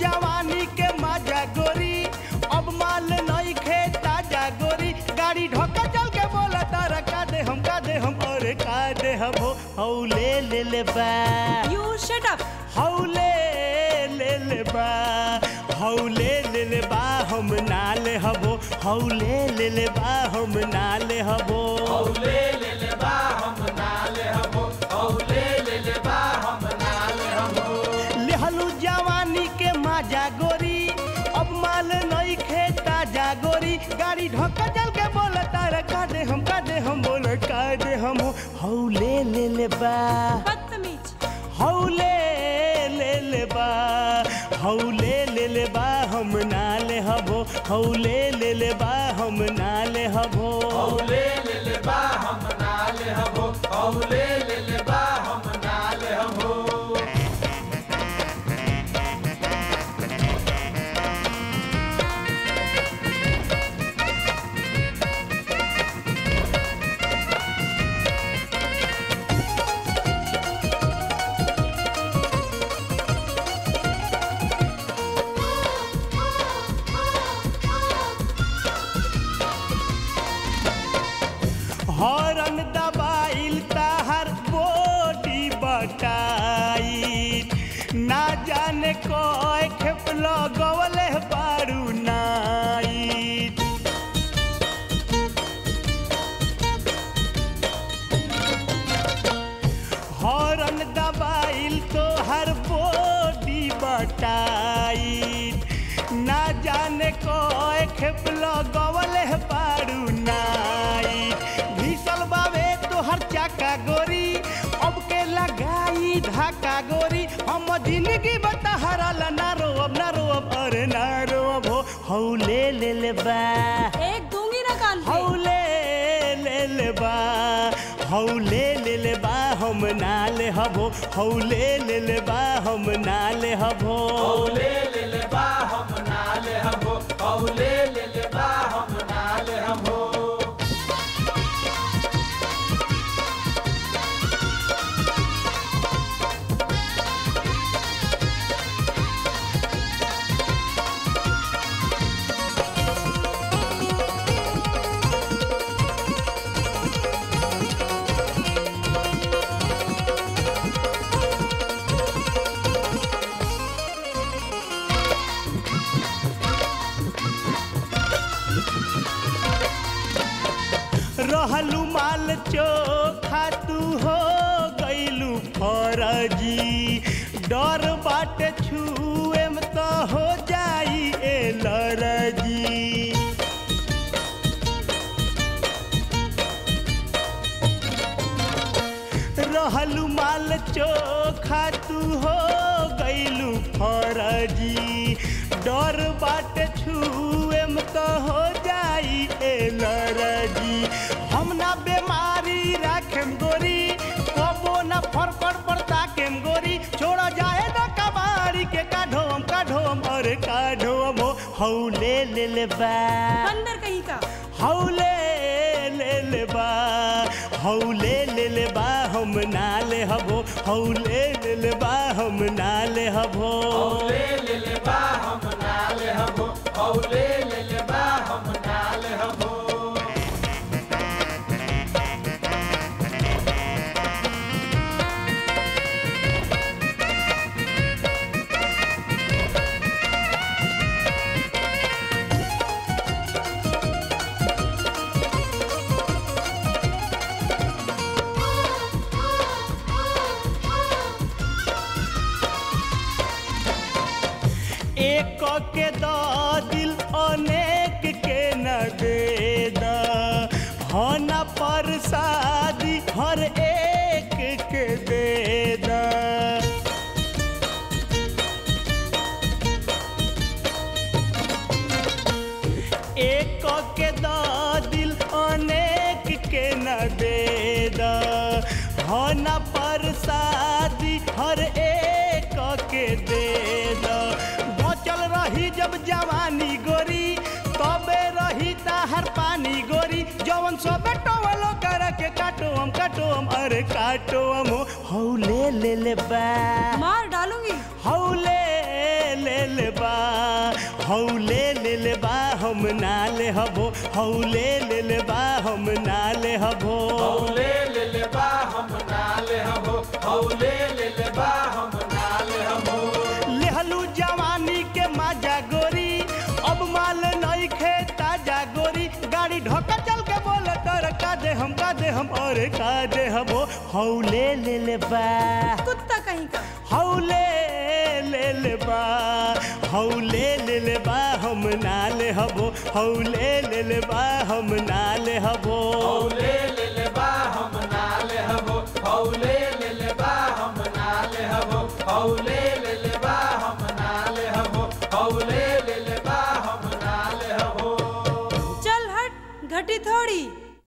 जवानी के मजा गोरी अब माल नहीं खेता जागोरी। गाड़ी ढोका चल के बोला तारा का दे हम और का दे हम हो हऊ ले लेले बा। You shut up. हऊ ले लेले बा, हऊ ले लेले बा हम ना ले हबो। हऊ ले लेले बा हम ना ले हबो। हऊ ले लेले बा हम ना ले हबो। हऊ ले लेले बा हम ना ले हबो। लेहलू जवानी के माजा गोरी अब माल नहीं खेता जागोरी। गाड़ी ढोका चल के बोला तारा का दे हम बोला का दे हम हो हऊ ले लेले बा। हऊ ले लेले बा, हऊ ले लेले बा हम ना ले हबो। हऊ ले लेले बा हम ना ले हबो। हऊ ले लेले बा हम ना ले हबो। हऊ ले लेले बा हम ना ले हबो। हॉर्न दबाइल ताहर बॉडी बटाइल ना जाने कोई खेप लगवले बारू नाइल। हॉर्न दबाइल तोहर बॉडी बटाइल ना जाने कोई खेप लगवले बारू नाइल। हर चाका गोरी अब के लगाई धाका गोरी। हम जिंदगी बता हराला ना रोब अरे ना रोब हो हऊ ले लेले बा। एक दूंगी ना कान पे। हऊ ले लेले बा, हऊ ले लेले बा हम ना ले हबो। हऊ ले लेले बा हम ना ले हबो। हऊ ले लेले बा हम ना ले हबो। हऊ ले लेले बा हम ना ले हबो। रहलू माल चोखा तू हो गईलू फौरजी। डर बाटे छुए में तो हो जाई एलर्जी। रहलू माल चोखा तू हो गईलू फौरजी। डर बाटे छुए में तो हो जाई एलर्जी। हम ना बीमारी राखेम गोरी कबो ना फरफर पर ताकेम गोरी। छोड़ा जाए ना कबाड़ी के काढोम अरे काढोम हो हऊ ले लेले बा। बंदर कहीं का। हऊ ले लेले बा, हऊ ले लेले बा हम ना ले हबो। हऊ ले लेले बा हम ना ले हबो। हऊ ले लेले बा हम ना ले हबो। हऊ ले लेले बा हम ना ले हबो। एक के दा दिल अनेक के न देदा होना पर शादी हर एक के देदा। एक के दा दिल अनेक के न देदा होना पर शादी हर एक के देदा। चल रही जब जवानी गोरी तबे रही ताहर पानी गोरी। जवन सो बेटो वालो करके काटो हम अरे काटो हम हौ ले लेले बा मार डालूंगी हौ ले लेले बा हौ ले लेले बा हम नाले हबो हौ ले लेले बा हम नाले हबो हौ ले लेले बा हम नाले हबो हौ ले लेले बा हम नाले हबो लेहलू जवानी के माजा गोरी अब माल नई खेता जागोरी गाड़ी ढोका चल के बोले तर का दे हम और का दे हम हौ ले लेले बा कुत्ता कहीं का हौ ले ले बा हौ ले बा हम नाले हबो हौ ले ले बा हम नाले हबो हौ ले